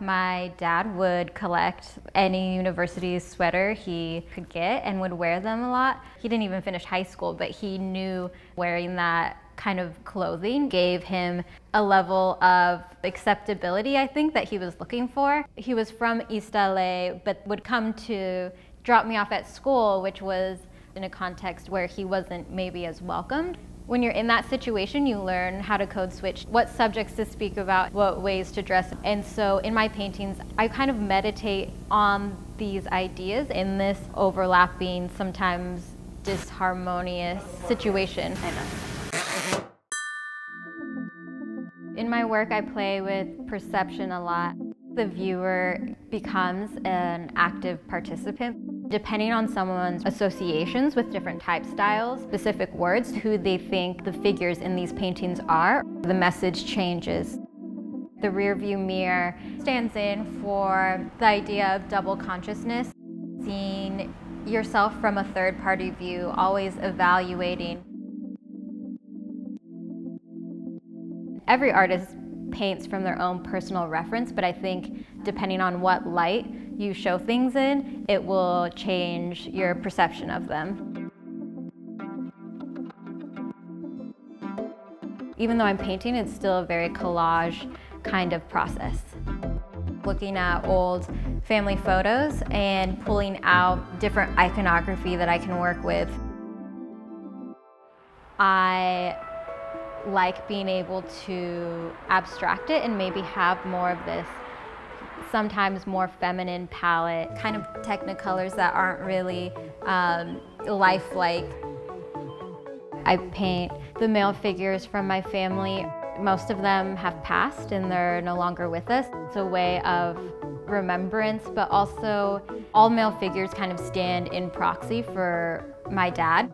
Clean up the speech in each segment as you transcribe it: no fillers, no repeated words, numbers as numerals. My dad would collect any university sweater he could get and would wear them a lot. He didn't even finish high school, but he knew wearing that kind of clothing gave him a level of acceptability, I think, that he was looking for. He was from East LA, but would come to drop me off at school, which was in a context where he wasn't maybe as welcomed. When you're in that situation, you learn how to code switch, what subjects to speak about, what ways to dress. And so in my paintings, I kind of meditate on these ideas in this overlapping, sometimes disharmonious situation. In my work, I play with perception a lot. The viewer becomes an active participant. Depending on someone's associations with different type styles, specific words, who they think the figures in these paintings are, the message changes. The rearview mirror stands in for the idea of double consciousness, seeing yourself from a third-party view, always evaluating. Every artist paints from their own personal reference, but I think depending on what light you show things in, it will change your perception of them. Even though I'm painting, it's still a very collage kind of process. Looking at old family photos and pulling out different iconography that I can work with. I like being able to abstract it and maybe have more of this sometimes more feminine palette, kind of technicolors that aren't really lifelike. I paint the male figures from my family. Most of them have passed and they're no longer with us. It's a way of remembrance, but also all male figures kind of stand in proxy for my dad.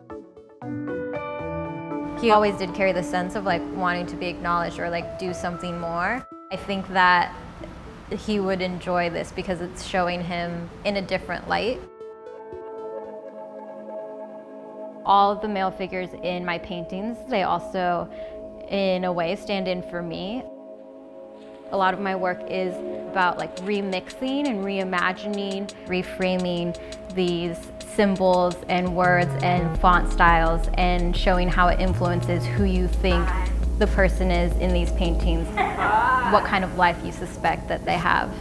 He always did carry the sense of like wanting to be acknowledged or like do something more. I think that he would enjoy this because it's showing him in a different light. All of the male figures in my paintings, they also, in a way, stand in for me. A lot of my work is about like remixing and reimagining, reframing these symbols and words and font styles and showing how it influences who you think the person is in these paintings, what kind of life you suspect that they have.